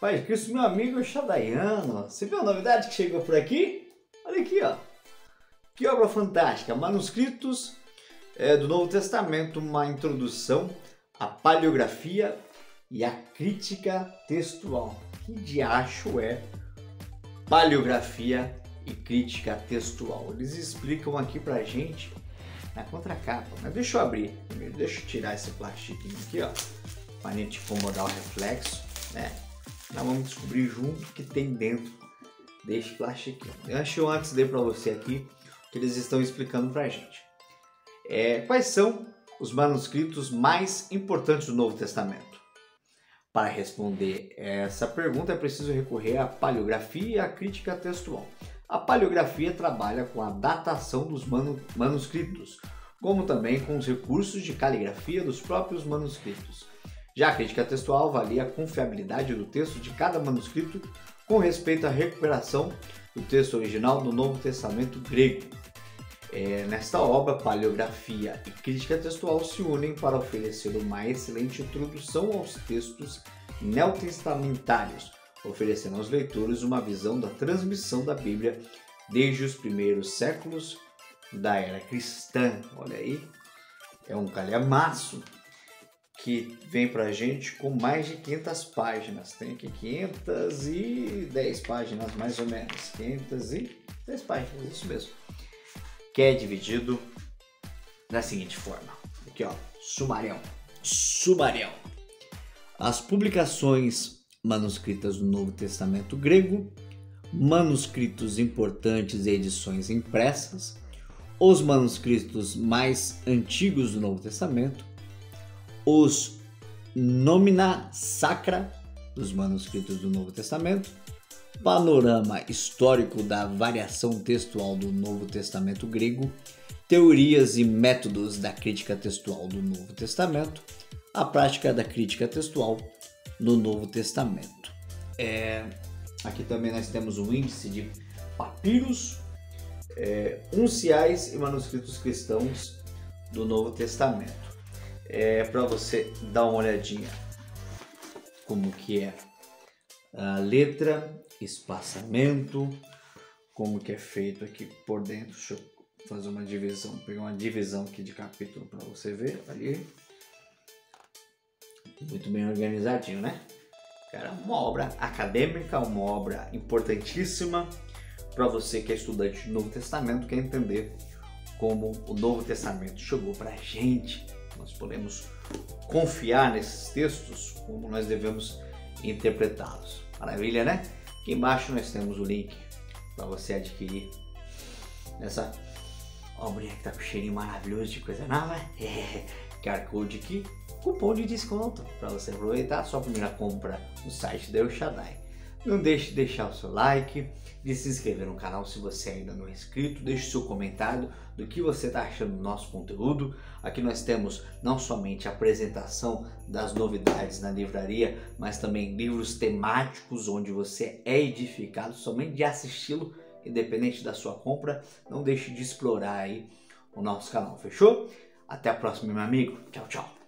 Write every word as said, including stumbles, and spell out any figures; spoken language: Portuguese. Pai de Cristo, meu amigo Chadaiano. Você viu a novidade que chegou por aqui? Olha aqui, ó. Que obra fantástica! Manuscritos é, do Novo Testamento, uma introdução à paleografia e à crítica textual. Que diacho é paleografia e crítica textual? Eles explicam aqui pra gente na contracapa, mas deixa eu abrir primeiro, deixa eu tirar esse plastiquinho aqui, ó, pra gente incomodar o reflexo, né? Nós vamos descobrir junto o que tem dentro desse plastiquinho. Eu achei eu antes dei pra você aqui o que eles estão explicando pra gente. É, quais são os manuscritos mais importantes do Novo Testamento? Para responder essa pergunta é preciso recorrer à paleografia e à crítica textual. A paleografia trabalha com a datação dos manu manuscritos, como também com os recursos de caligrafia dos próprios manuscritos. Já a crítica textual avalia a confiabilidade do texto de cada manuscrito com respeito à recuperação do texto original do Novo Testamento grego. É, nesta obra, paleografia e crítica textual se unem para oferecer uma excelente introdução aos textos neotestamentários, oferecendo aos leitores uma visão da transmissão da Bíblia desde os primeiros séculos da era cristã. Olha aí, é um calhamaço que vem pra gente com mais de quinhentas páginas. Tem aqui quinhentas e dez páginas, mais ou menos, quinhentas e dez páginas, isso mesmo. Que é dividido da seguinte forma, aqui ó, sumarião, sumarião. As publicações manuscritas do Novo Testamento grego, manuscritos importantes e edições impressas, os manuscritos mais antigos do Novo Testamento, os nomina sacra dos manuscritos do Novo Testamento, panorama histórico da variação textual do Novo Testamento grego, teorias e métodos da crítica textual do Novo Testamento, a prática da crítica textual no Novo Testamento. É, aqui também nós temos um índice de papiros, é, unciais e manuscritos cristãos do Novo Testamento. É, para você dar uma olhadinha como que é a letra, espaçamento, como que é feito aqui por dentro. Deixa eu fazer uma divisão, pegar uma divisão aqui de capítulo para você ver ali. Muito bem organizadinho, né? Cara, uma obra acadêmica, uma obra importantíssima para você que é estudante do Novo Testamento, quer entender como o Novo Testamento chegou para a gente. Nós podemos confiar nesses textos, como nós devemos interpretá-los. Maravilha, né? Aqui embaixo nós temos o link para você adquirir essa obrinha que tá com cheirinho maravilhoso de coisa nova. É, Q R Code aqui. Cupom de desconto para você aproveitar a sua primeira compra no site da El Shaddai. Não deixe de deixar o seu like, de se inscrever no canal se você ainda não é inscrito, deixe seu comentário do que você está achando do nosso conteúdo. Aqui nós temos não somente a apresentação das novidades na livraria, mas também livros temáticos onde você é edificado somente de assisti-lo, independente da sua compra. Não deixe de explorar aí o nosso canal, fechou? Até a próxima, meu amigo. Tchau, tchau.